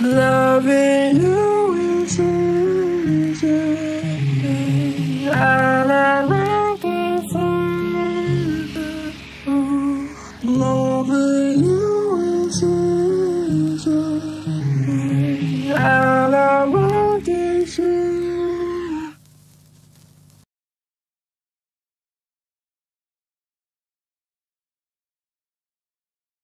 loving you.